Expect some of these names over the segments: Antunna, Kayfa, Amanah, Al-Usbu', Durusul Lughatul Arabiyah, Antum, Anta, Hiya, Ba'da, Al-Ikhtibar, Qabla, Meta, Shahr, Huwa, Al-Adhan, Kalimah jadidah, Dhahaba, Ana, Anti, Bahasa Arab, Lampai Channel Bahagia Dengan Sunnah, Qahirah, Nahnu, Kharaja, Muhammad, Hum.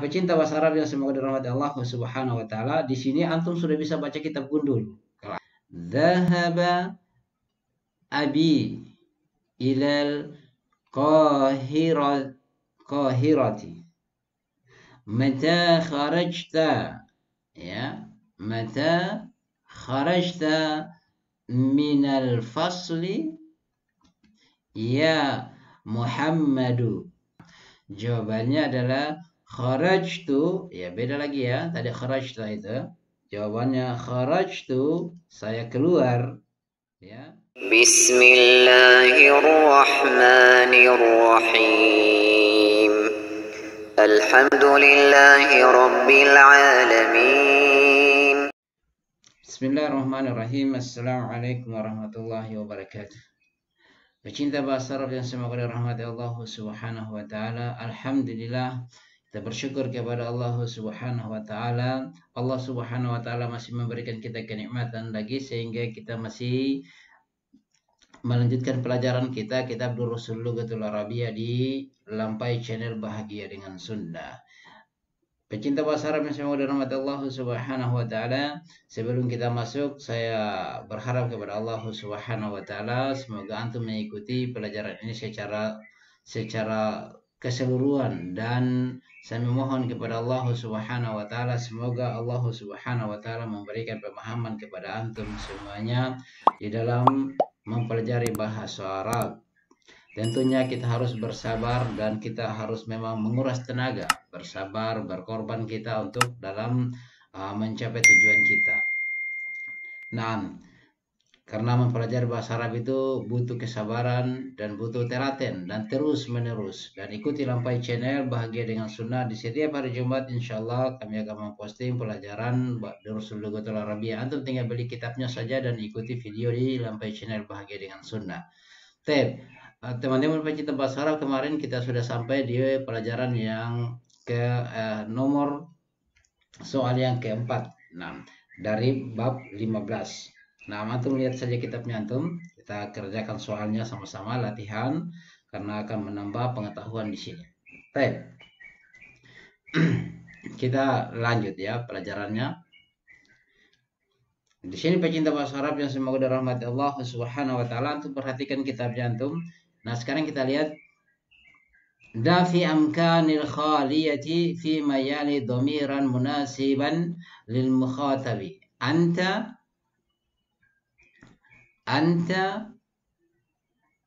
pecinta bahasa Arab yang semoga dirahmati Allah Subhanahu wa taala, di sini antum sudah bisa baca kitab gundul. Dhahaba abi ilal qahirati. Mata kharajta, ya, mata kharajta minal fasli ya Muhammadu. Jawabannya adalah kharajtu, ya beda lagi ya, tadi kharajta itu. Jawabannya kharajtu, saya keluar, ya. Bismillahirrahmanirrahim. Alhamdulillahirabbil alamin. Bismillahirrahmanirrahim. Assalamualaikum warahmatullahi wabarakatuh. Pecinta bahasa Arab yang semoga dirahmati Allah Subhanahu wa taala. Alhamdulillah, kita bersyukur kepada Allah Subhanahu wa taala. Allah Subhanahu wa taala masih memberikan kita kenikmatan lagi sehingga kita masih melanjutkan pelajaran kita kitab Durusul Lughatul Arabiyah di Lampai Channel Bahagia Dengan Sunnah. Pecinta bahasa Arab yang semoga dirahmati Allah Subhanahu wa taala, sebelum kita masuk saya berharap kepada Allah Subhanahu wa taala semoga antum mengikuti pelajaran ini secara keseluruhan, dan saya memohon kepada Allah Subhanahu wa taala semoga Allah Subhanahu wa taala memberikan pemahaman kepada antum semuanya di dalam mempelajari bahasa Arab. Tentunya kita harus bersabar dan kita harus memang menguras tenaga, bersabar, berkorban kita untuk dalam mencapai tujuan kita. Nah, karena mempelajari bahasa Arab itu butuh kesabaran dan butuh telaten dan terus menerus. Dan ikuti Lampai Channel Bahagia Dengan Sunnah di setiap hari Jumat, insya Allah kami akan memposting pelajaran Durusul Lughatul Arabiyah. Antum tinggal beli kitabnya saja dan ikuti video di Lampai Channel Bahagia Dengan Sunnah. Teman-teman pecinta bahasa Arab, kemarin kita sudah sampai di pelajaran yang nomor soal yang keempat, nah, dari bab 15. Nah, antum lihat saja kitabnya antum, kita kerjakan soalnya sama-sama latihan karena akan menambah pengetahuan di sini. Baik. Kita lanjut ya pelajarannya. Di sini pecinta bahasa Arab yang semoga dirahmati Allah Subhanahu wa taala, antum perhatikan kitabnya antum. Nah, sekarang kita lihat dafi amkanil khaliyati fi mayali dhamiran munasiban lil mukhatabi. Anta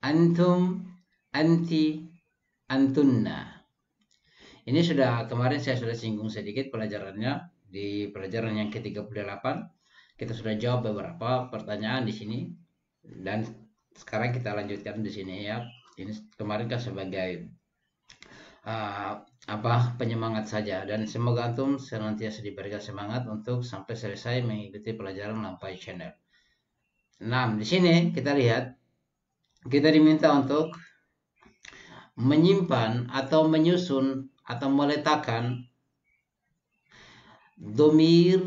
antum anti antunna. Ini sudah kemarin saya sudah singgung sedikit pelajarannya di pelajaran yang ke-38. Kita sudah jawab beberapa pertanyaan di sini dan sekarang kita lanjutkan di sini ya. Ini kemarin kan sebagai penyemangat saja, dan semoga antum senantiasa diberikan semangat untuk sampai selesai mengikuti pelajaran Lampai Channel. Nah, di sini kita lihat kita diminta untuk menyimpan atau menyusun atau meletakkan dhamir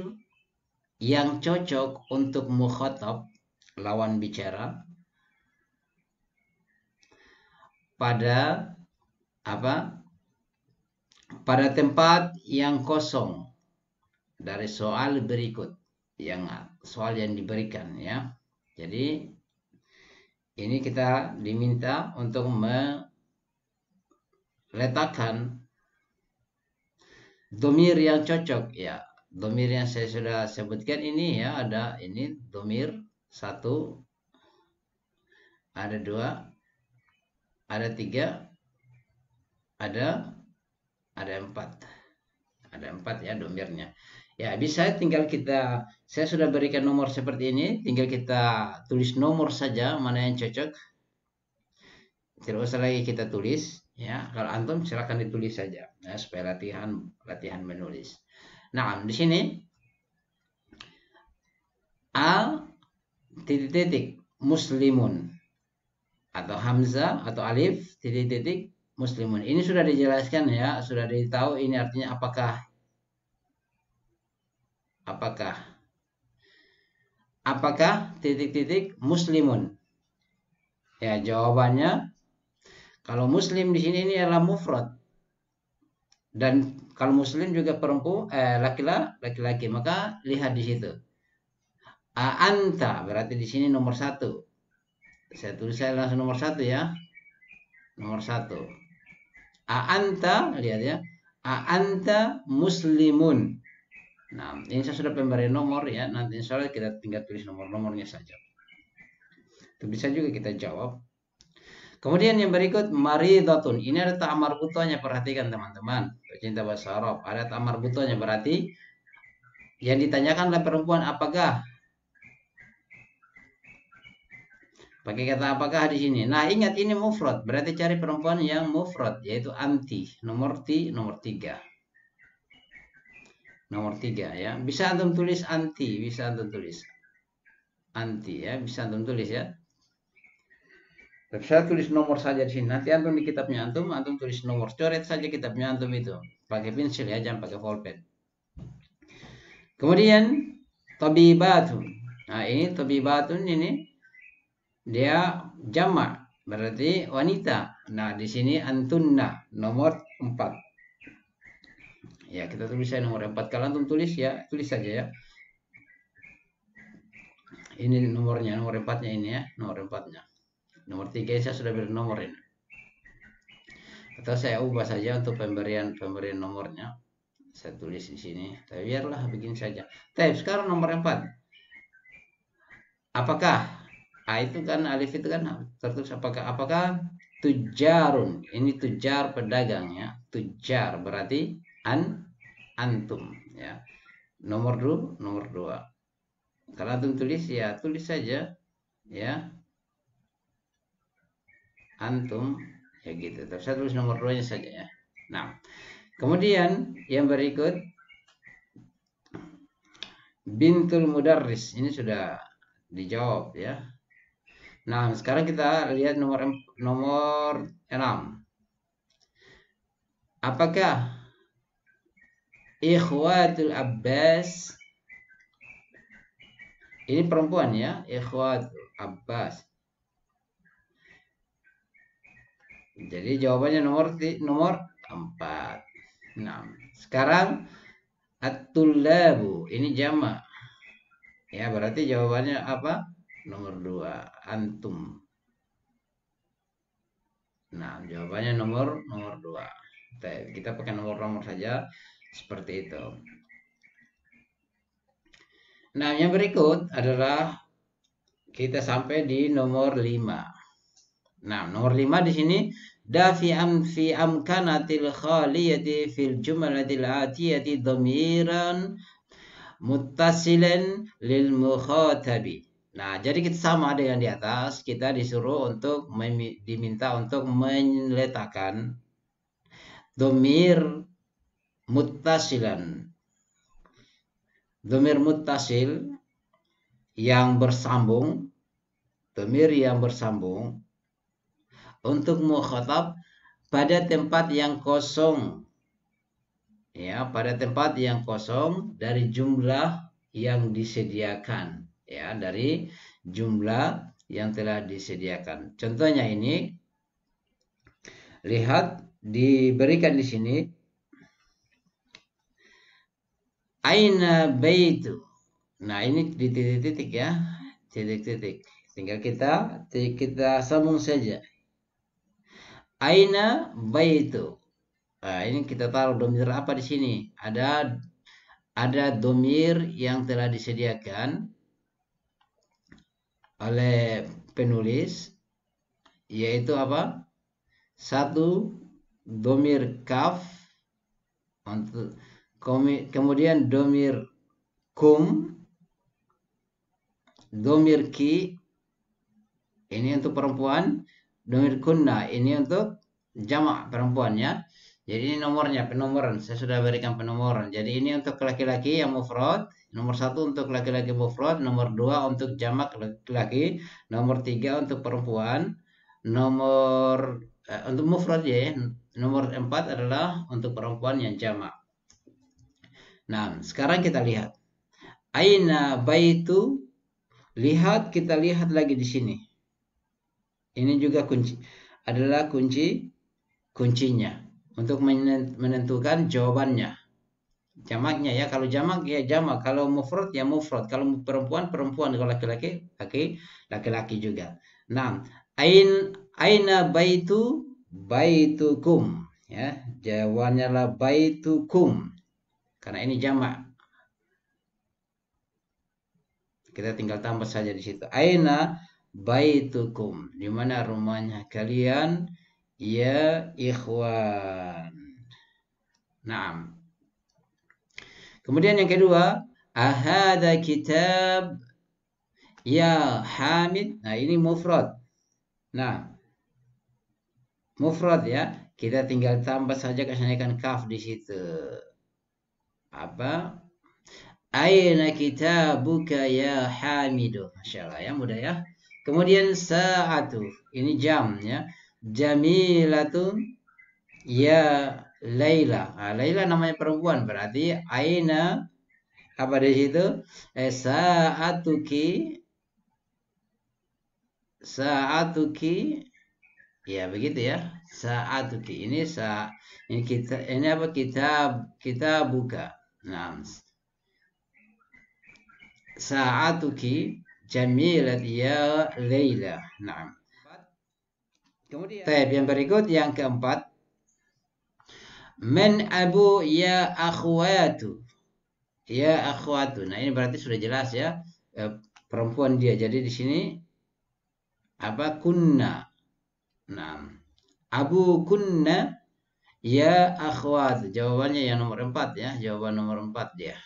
yang cocok untuk mukhatab lawan bicara pada pada tempat yang kosong dari soal berikut, yang soal yang diberikan ya. Jadi ini kita diminta untuk meletakkan dhamir yang cocok ya. Dhamir yang saya sudah sebutkan ini ya, ada ini dhamir satu, ada dua, ada tiga, ada empat, ya domirnya. Ya, bisa tinggal kita, saya sudah berikan nomor seperti ini, tinggal kita tulis nomor saja mana yang cocok. Tidak usah lagi kita tulis ya. Kalau antum silahkan ditulis saja ya, supaya latihan menulis. Nah, di sini a titik-titik muslimun, atau hamzah atau alif titik-titik muslimun. Ini sudah dijelaskan ya, sudah ditahu ini artinya apakah titik-titik muslimun. Ya, jawabannya kalau muslim di sini ini adalah mufrad Dan kalau muslim juga perempuan, laki-laki, maka lihat di situ. Anta berarti di sini nomor satu. Saya tulis saya langsung nomor satu ya. Nomor satu. Anta, lihat ya. Anta muslimun. Nah, ini saya sudah pemberi nomor ya. Nanti insya Allah kita tinggal tulis nomor-nomornya saja. Itu bisa juga kita jawab. Kemudian yang berikut maridatun. Ini ada ta' marbutohnya, perhatikan teman-teman. Pecinta bahasa Arab. Ada ta' marbutohnya, berarti yang ditanyakan oleh perempuan apakah. Pakai kata apakah di sini. Nah, ingat ini mufrad, berarti cari perempuan yang mufrad, yaitu anti, nomor tiga ya. Bisa antum tulis anti, bisa antum tulis ya. Tapi saya tulis nomor saja di sini. Nanti antum di kitabnya antum tulis nomor, coret saja kitabnya antum itu. Pakai pensil ya, jangan pakai pulpen. Kemudian tabibatun. Nah, ini tabibatun ini dia jamak, berarti wanita. Nah, di sini antunna nomor 4. Ya, kita tulis saja nomor 4. Kalau antum tulis ya, tulis saja ya. Ini nomornya, nomor 4-nya ini ya, nomor 4-nya. Nomor 3 saya sudah beri nomor ini. Atau saya ubah saja untuk pemberian nomornya. Saya tulis di sini. Tapi biarlah begini saja. Tapi sekarang nomor 4. Apakah itu kan alif itu kan tertulis apakah tujarun, ini tujar pedagang ya, tujar berarti antum ya, nomor dua. Kalau antum tulis ya tulis saja ya antum ya gitu, terus saya tulis nomor 2-nya saja ya. Nah, kemudian yang berikut bintul mudarris, ini sudah dijawab ya. Nah, sekarang kita lihat nomor 6. Apakah ikhwatul Abbas? Ini perempuan ya, ikhwatul Abbas. Jadi jawabannya nomor 4. Nah, sekarang at-tullabu, ini jamak. Ya, berarti jawabannya apa? Nomor 2, antum. Nah, jawabannya nomor 2. Kita pakai nomor-nomor saja seperti itu. Nah, yang berikut adalah kita sampai di nomor 5. Nah, nomor 5 di sini dafi'am fi amkanatil khaliyati fil jumlatil atiyati dhamiran muttasilan lil mukhatabi. Nah, jadi kita sama dengan di atas, kita disuruh untuk diminta untuk meletakkan dhamir muttasilan. Dhamir muttasil yang bersambung, untuk mukhatab pada tempat yang kosong. Ya, pada tempat yang kosong dari jumlah yang disediakan. Ya, dari jumlah yang telah disediakan. Contohnya ini, lihat diberikan di sini. Aina baitu. Nah, ini di titik-titik ya, titik-titik. Tinggal kita sambung saja. Aina baitu. Nah, ini kita taruh dhamir apa di sini? Ada dhamir yang telah disediakan oleh penulis, yaitu apa? Satu dhamir kaf, untuk kemudian dhamir kum, dhamir ki, ini untuk perempuan, dhamir kunna, ini untuk jamak perempuannya. Jadi ini nomornya, penomoran, saya sudah berikan penomoran. Jadi ini untuk laki-laki yang mufrad, nomor 1 untuk laki-laki mufrad, nomor 2 untuk jamak laki-laki, nomor 3 untuk perempuan, untuk mufrad ya, nomor 4 adalah untuk perempuan yang jamak. Nah, sekarang kita lihat. Aina baitu, kita lihat lagi di sini. Ini juga kunci, adalah kuncinya. untuk menentukan jawabannya. Jamaknya ya, kalau jamak ya jamak, kalau mufrad ya mufrad, kalau perempuan perempuan, kalau laki-laki laki-laki juga. Nah, aina baitukum ya, jawabannya lah baitukum karena ini jamak. Kita tinggal tambah saja di situ. Aina baitukum, di mana rumahnya kalian ya ikhwan. Naam. Kemudian yang kedua, ahada kitab ya Hamid. Nah, ini mufrad. Nah, mufrad ya. Kita tinggal tambah saja kesanaikan kaf di situ. Apa? Aina kitabuka ya Hamidu. Masya Allah ya, mudah ya. Kemudian sa'atu. Ini jam ya. Jamilatun ya Laila. Nah, Laila namanya perempuan, berarti aina apa di situ? Saatuki. Ya begitu ya. Saatuki. Ini ini apa? Kita buka. Nah. Saatuki jamilat ya Laila. Nah. Kemudian yang berikut yang keempat, man abu ya akhwatu. Ya akhwatu. Nah, ini berarti sudah jelas ya, perempuan dia. Jadi di sini apa? Kunna. Nah, abu kunna ya akhwatu. Jawabannya yang nomor 4 ya, jawaban nomor 4 dia.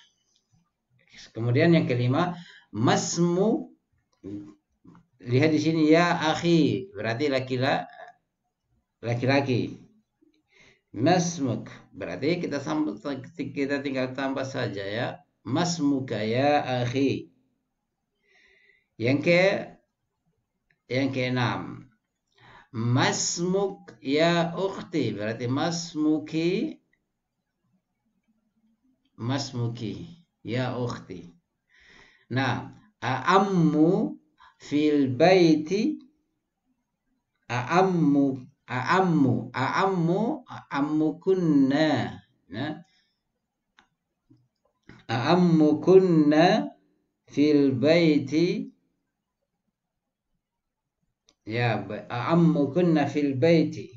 Kemudian yang kelima, masmu. Lihat di sini ya akhi, berarti laki-laki. Masmuk, berarti kita tinggal tambah saja ya. Masmuka ya akhi. Yang keenam. Masmuk ya ukhti, berarti masmuki ya ukhti. Nah, a'ammu fil baiti. A'ammukunna. Nah. A'ammukunna fil baiti. Ya, a'ammukunna fil baiti.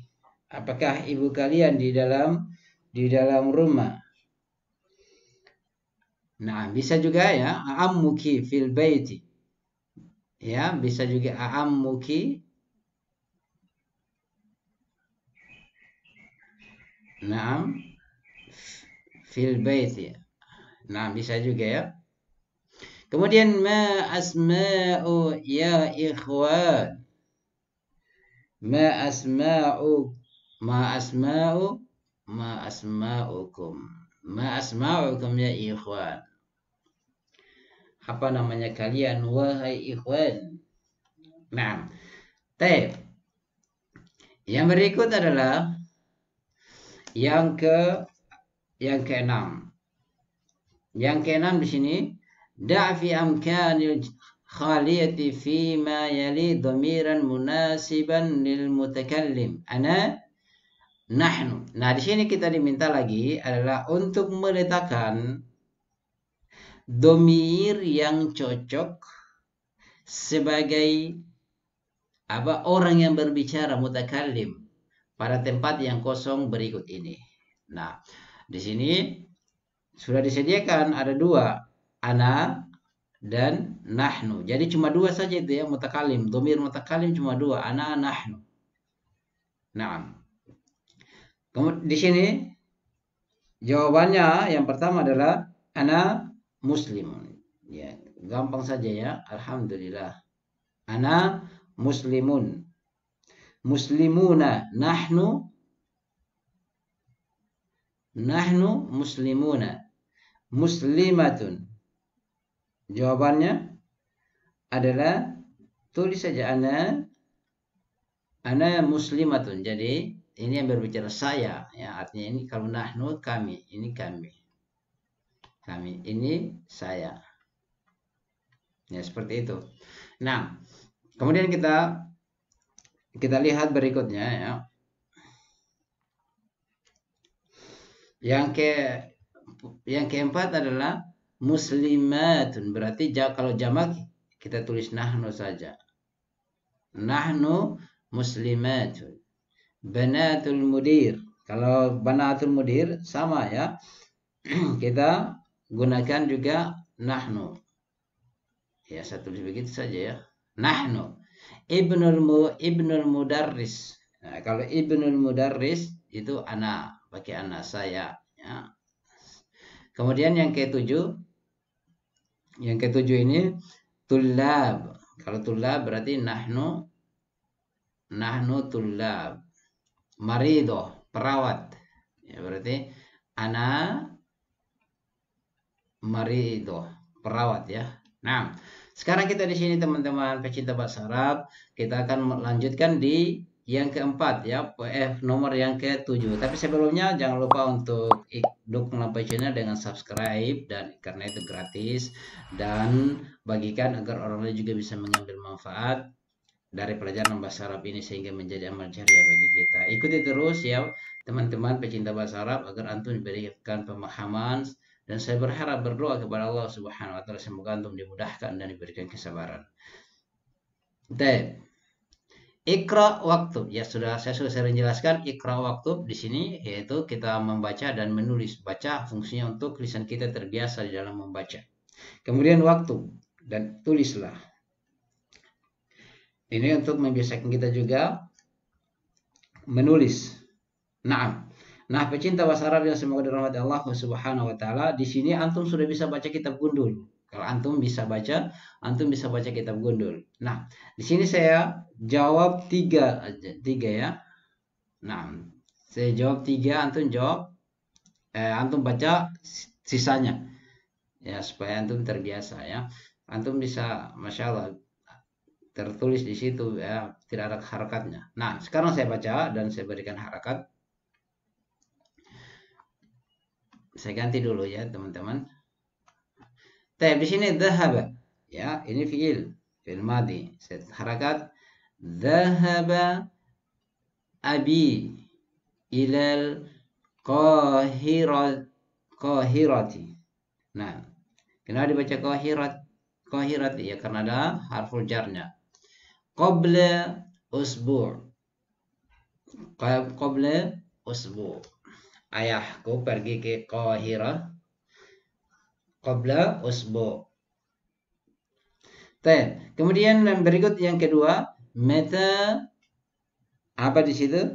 Apakah ibu kalian di dalam rumah? Nah, bisa juga ya, a'ammuki fil baiti. Ya, bisa juga a'ammuki. Naam fil baiti. Naam bisa juga ya. Kemudian ma asma'u ya ikhwan. Ma asma'ukum ya ikhwan. Apa namanya kalian wahai ikhwan? Naam. Baik. Yang berikut adalah yang keenam. Yang keenam di sini da'fi amkanil khaliyati fi ma yali dhamiran munasiban lil mutakallim. Ana nahnu. Nah, di sini kita diminta lagi adalah untuk meletakkan dhamir yang cocok sebagai apa, orang yang berbicara mutakallim pada tempat yang kosong berikut ini. Nah, di sini sudah disediakan ada dua, ana dan nahnu. Jadi cuma dua saja itu ya, mutakalim, dhamir mutakalim cuma dua, ana nahnu. Nah, kemudian di sini jawabannya yang pertama adalah ana muslimun. Ya, gampang saja ya, alhamdulillah. Ana muslimun. Muslimuna nahnu muslimuna. Muslimatun, jawabannya adalah tulis saja ana muslimatun. Jadi ini yang berbicara saya ya, artinya ini kalau nahnu kami, ini kami ini saya ya, seperti itu. Nah, kemudian kita lihat berikutnya ya. Yang keempat adalah muslimatun. Berarti kalau jamak kita tulis nahnu saja. Nahnu muslimatun. Banatul mudir. Kalau banatul mudir sama ya. Kita gunakan juga nahnu. Ya, saya tulis begitu saja ya. Nahnu. Ibnul mudarris. Nah, kalau ibnul mudarris itu ana, pakai ana, saya ya. Kemudian yang ketujuh ini tullab. Kalau tullab berarti nahnu tullab. Marido, perawat ya, berarti ana marido, perawat ya. Nah, sekarang kita di sini teman-teman pecinta bahasa Arab, kita akan melanjutkan di yang keempat ya, nomor yang ke-7. Tapi sebelumnya jangan lupa untuk dukung Lampai Channel dengan subscribe, dan karena itu gratis, dan bagikan agar orang lain juga bisa mengambil manfaat dari pelajaran bahasa Arab ini sehingga menjadi amal jariah bagi kita. Ikuti terus ya teman-teman pecinta bahasa Arab agar antum diberikan pemahaman, dan saya berharap berdoa kepada Allah Subhanahu wa taala semoga antum dimudahkan dan diberikan kesabaran. Baik. Ikra waktub, ya sudah, saya sudah sering jelaskan ikra waktub di sini, yaitu kita membaca dan menulis. Baca fungsinya untuk lisan kita terbiasa di dalam membaca. Kemudian waktub, dan tulislah. Ini untuk membiasakan kita juga menulis. Naam. Nah, pecinta bahasa Arab yang semoga dirahmati Allah Subhanahu wa taala, di sini antum sudah bisa baca kitab gundul. Kalau antum bisa baca kitab gundul. Nah, di sini saya jawab tiga ya. Nah, saya jawab 3, antum baca sisanya. Ya, supaya antum terbiasa ya. Antum bisa, masya Allah, tertulis di situ ya, tidak ada harakatnya. Nah, sekarang saya baca dan saya berikan harakat. Saya ganti dulu ya, teman-teman. Di sini dhahaba ya, ini fiil madhi, saya harakat. Dhahaba abi ilal qahirati. Nah, kenapa dibaca qahirati ya, karena ada harful jarnya. Qabla usbu', ayahku pergi ke Qahirah qabla usbu'. Kemudian yang berikut yang kedua, meta, apa di situ?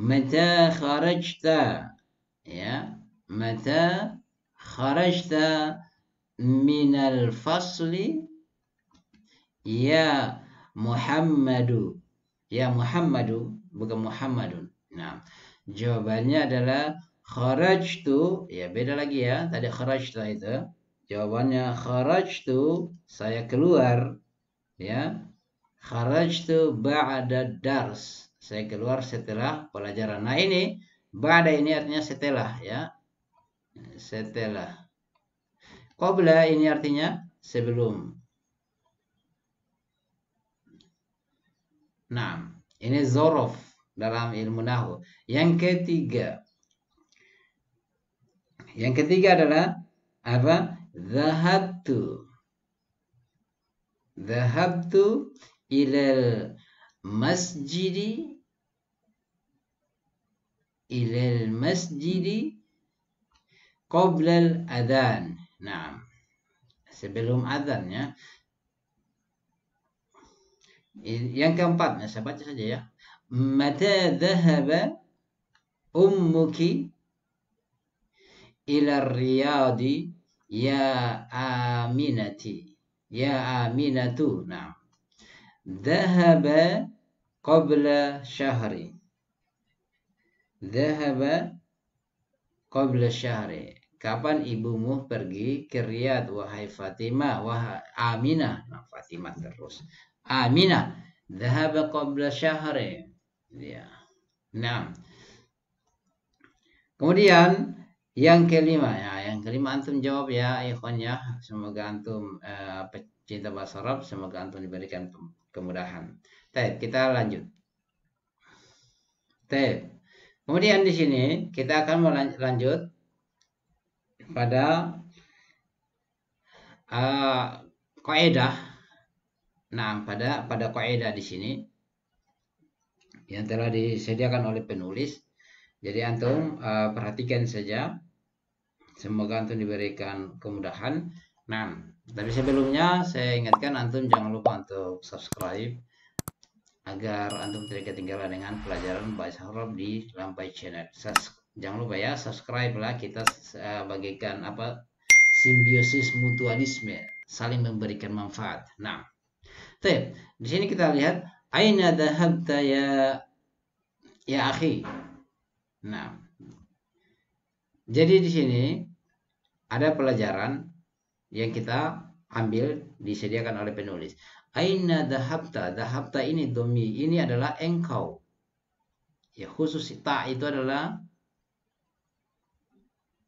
Meta kharajta ya, meta kharajta minal fasli ya Muhammadu. Ya Muhammadu, bukan Muhammadun. Nah, jawabannya adalah kharajtu, ya beda lagi ya. Tadi kharajta itu jawabannya kharajtu, saya keluar ya. Kharajtu ba'da dars, saya keluar setelah pelajaran. Nah, ini ba'da ini artinya setelah ya. Setelah. Qabla ini artinya sebelum. Nah, ini zorof dalam ilmu nahwu. Yang ketiga adalah apa? Dhahabtu ilal masjid qabla al-adhan. Naam. Sebelum adhan ya. Yang keempat, saya baca saja ya. Mata dhahaba ummuki ila Riyadi ya Aminati. Ya Aminatu. Nah, dhahaba qabla syahri. Dhahaba qabla syahri. Kapan ibumu pergi ke Riyad, wahai Fatimah, wahai Aminah? Nah, Fatimah terus. Aminah. Dhahaba qabla syahri. Ya. Nah. Kemudian Yang kelima antum jawab ya ikhwan ya. Semoga antum pecinta bahasa Arab, semoga antum diberikan kemudahan. Kita lanjut. Kemudian di sini kita akan lanjut pada kaidah. Nah, pada kaidah di sini yang telah disediakan oleh penulis. Jadi antum perhatikan saja. Semoga antum diberikan kemudahan. Nah, tapi sebelumnya saya ingatkan antum jangan lupa untuk subscribe agar antum tidak ketinggalan dengan pelajaran bahasa Arab di Lampai Channel. Jangan lupa ya, subscribe lah, kita bagikan apa simbiosis mutualisme, saling memberikan manfaat. Nah, tip di sini kita lihat Aina dhahab ya akhi. Nah, jadi di sini ada pelajaran yang kita ambil disediakan oleh penulis. Aina dhahabta, dhahabta ini domi, ini adalah engkau. Ya, khusus ta itu adalah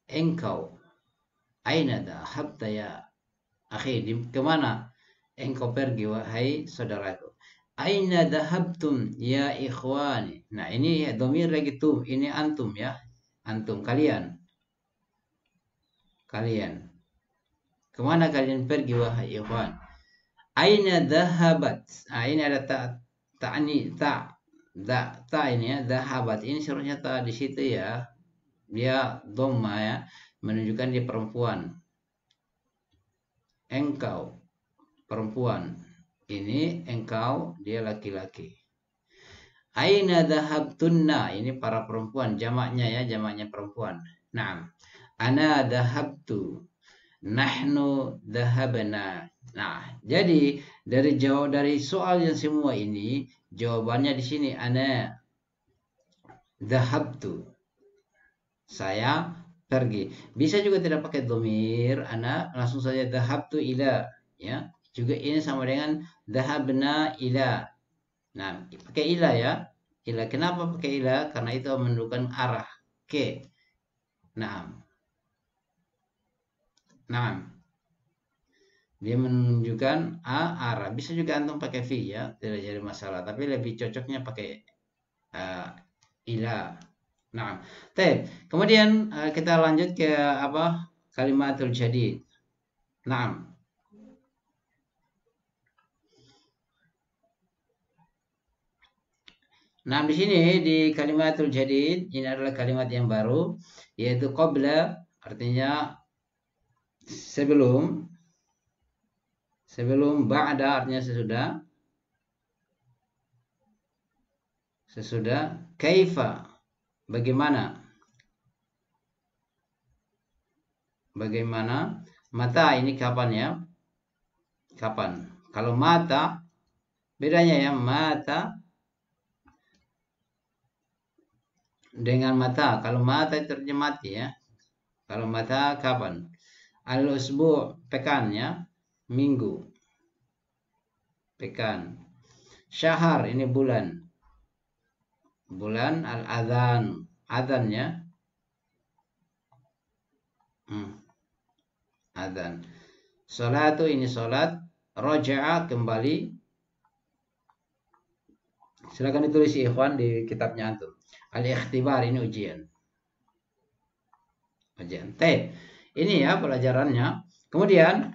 engkau. Aina dhahabta ya akhi, kemana engkau pergi wahai saudaraku. Aina dhahabtum ya ikhwani. Nah, ini domir lagi tum, ini antum ya. Antum, kalian. Kalian. Kemana kalian pergi wahai ikhwan. Aina dhahabat. Ah, ini ada ta ini ya, dhahabat. Ini seharusnya ta di situ ya. Dia dhamma ya, menunjukkan dia perempuan. Engkau perempuan. Ini engkau, dia laki-laki. Aina dhahabtunna. Ini para perempuan jamaknya ya, jamaknya perempuan. Naam. Ana dhahabtu. Nahnu dhahabna. Nah, jadi dari jauh dari soal yang semua ini, jawabannya di sini ana dhahabtu. Saya pergi. Bisa juga tidak pakai dhamir, ana langsung saja dhahabtu ila ya. Juga ini sama dengan dhahabna ila. Nah, pakai ila ya. Ila, kenapa pakai ila? Karena itu menunjukkan arah. Oke. Nah. Nah. Dia menunjukkan arah. Bisa juga antum pakai fi ya, tidak jadi masalah, tapi lebih cocoknya pakai ila. Nah, kemudian kita lanjut ke apa? Kalimatul jadid. Nah. Nah, di sini di kalimatul jadid ini adalah kalimat yang baru, yaitu qabla, artinya sebelum. Sebelum ba'da artinya sesudah. Sesudah kaifa, bagaimana? Bagaimana? Mata ini kapan ya? Kapan? Kalau mata bedanya ya, mata dengan mata. Kalau mata itu artinya mati ya. Kalau mata kapan? Al-Usbu' pekan ya. Minggu, pekan. Shahr ini bulan. Bulan. Al-Adhan, adhan ya. Adhan. Salatu ini salat. Raja'ah, kembali. Silakan ditulis ikhwan di kitabnya antum. Al-ikhtibar ini ujian. Ujian. Ini ya pelajarannya. Kemudian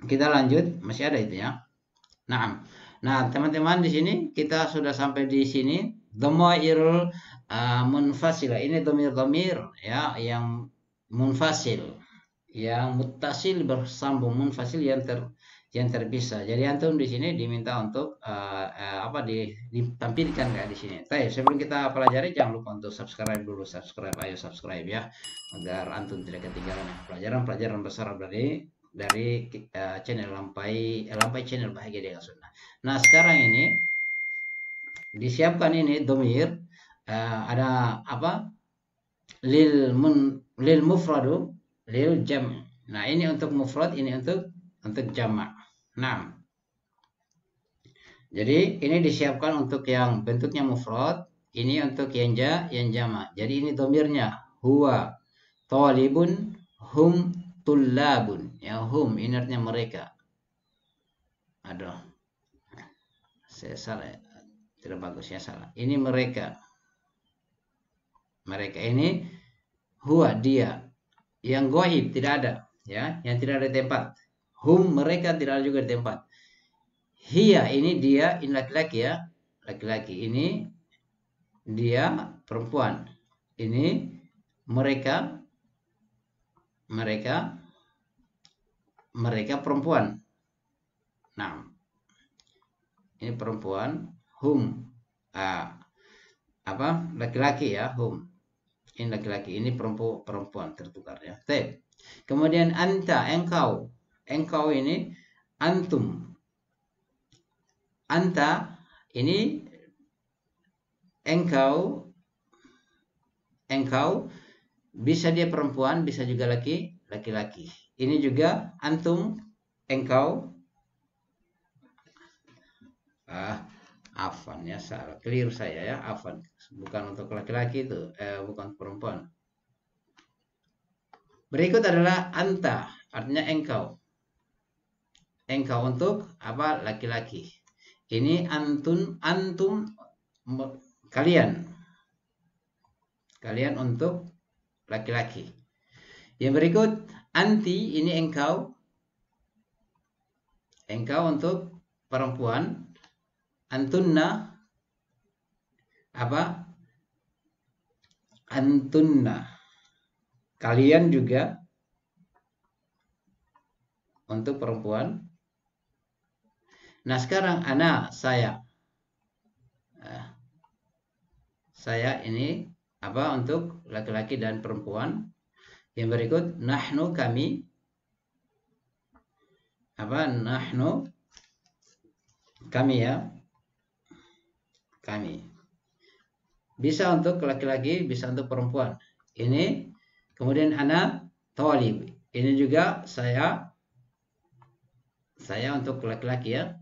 kita lanjut, masih ada itu ya. Nah, teman-teman di sini kita sudah sampai di sini dhamairul munfasilah. Ini dhamir ya yang munfasil, yang muttasil bersambung, munfasil yang terpisah. Jadi antum di sini diminta untuk ditampilkan ya di sini. Tapi sebelum kita pelajari jangan lupa untuk subscribe dulu, ayo subscribe ya agar antum tidak ketinggalan pelajaran-pelajaran besar dari channel Lampai Channel Bahagia Dengan Sunnah. Nah, sekarang ini disiapkan ini dhamir ada apa? Lil mufradu, lil jam'. Nah, ini untuk mufrad, ini untuk jamak. Nah. Jadi, ini disiapkan untuk yang bentuknya mufrad, ini untuk yang jamak. Jadi, ini dhamirnya huwa, talibun, hum, tullabun ya. Hum ini artinya mereka. Aduh, saya salah ya. Tidak bagus ya, salah. Ini mereka. Mereka ini huwa dia, yang goib tidak ada, ya, yang tidak ada tempat. Hum mereka tidak ada juga di tempat. Hiya ini dia, ini laki-laki ya, laki-laki ini dia perempuan. Ini mereka, mereka perempuan. Nah, ini perempuan hum. Apa laki-laki ya hum. Ini laki-laki, ini perempuan tertukar ya. T. Kemudian anta engkau. Engkau ini antum. Anta ini engkau. Engkau bisa dia perempuan, bisa juga laki-laki. Ini juga antum, engkau. Afan ya, salah, keliru saya ya, afan. Bukan untuk laki-laki itu, bukan perempuan. Berikut adalah anta, artinya engkau. Engkau untuk apa? Laki-laki. Ini antum kalian. Kalian untuk laki-laki. Yang berikut anti, ini engkau. Engkau untuk perempuan. Antunna apa? Antunna kalian juga untuk perempuan. Nah, sekarang ana saya. Saya ini apa untuk laki-laki dan perempuan. Yang berikut nahnu kami. Apa nahnu kami ya. Kami. Bisa untuk laki-laki, bisa untuk perempuan. Ini kemudian ana thalib. Ini juga saya. Saya untuk laki-laki ya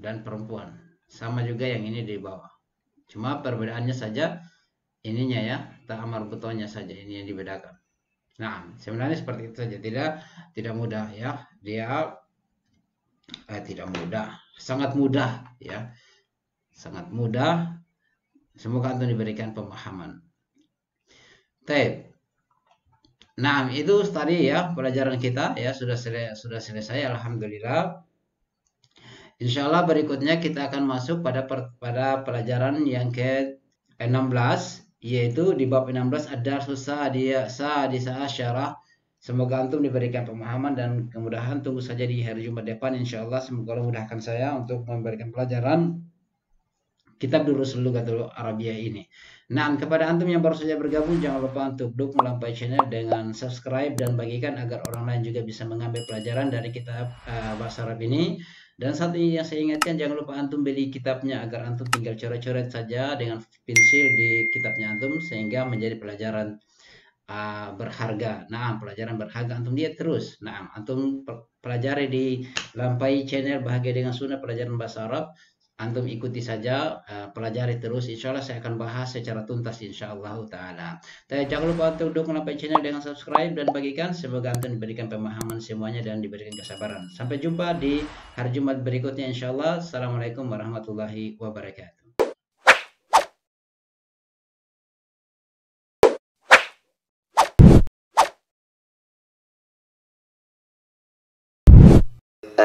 dan perempuan. Sama juga yang ini di bawah. Cuma perbedaannya saja ininya ya, ta'amar butonya saja ini yang dibedakan. Nah, sebenarnya seperti itu saja, tidak mudah ya. Dia tidak mudah, sangat mudah ya. Sangat mudah. Semoga antum diberikan pemahaman. Baik. Nah, itu tadi ya pelajaran kita ya, sudah selesai alhamdulillah. Insya Allah berikutnya kita akan masuk pada pelajaran yang ke-16, yaitu di bab 16 ad-darsus sadisa asyarah. Semoga antum diberikan pemahaman dan kemudahan. Tunggu saja di hari Jumat depan insyaallah, semoga Allah mudahkan saya untuk memberikan pelajaran kitab Durusul Lughatul Arabiyah ini. Nah, kepada antum yang baru saja bergabung, jangan lupa untuk dukung Lampai Channel dengan subscribe dan bagikan agar orang lain juga bisa mengambil pelajaran dari kitab bahasa Arab ini. Dan satu yang saya ingatkan, jangan lupa antum beli kitabnya agar antum tinggal coret-coret saja dengan pensil di kitabnya antum sehingga menjadi pelajaran berharga. Nah, pelajaran berharga antum lihat terus. Nah, antum pelajari di Lampai Channel Bahagia Dengan Sunnah pelajaran bahasa Arab. Antum ikuti saja, pelajari terus. Insya Allah saya akan bahas secara tuntas insya Allah ta'ala. Jangan lupa untuk dukung Lampai Channel dengan subscribe dan bagikan. Semoga antum diberikan pemahaman semuanya dan diberikan kesabaran. Sampai jumpa di hari Jumat berikutnya insya Allah. Assalamualaikum warahmatullahi wabarakatuh.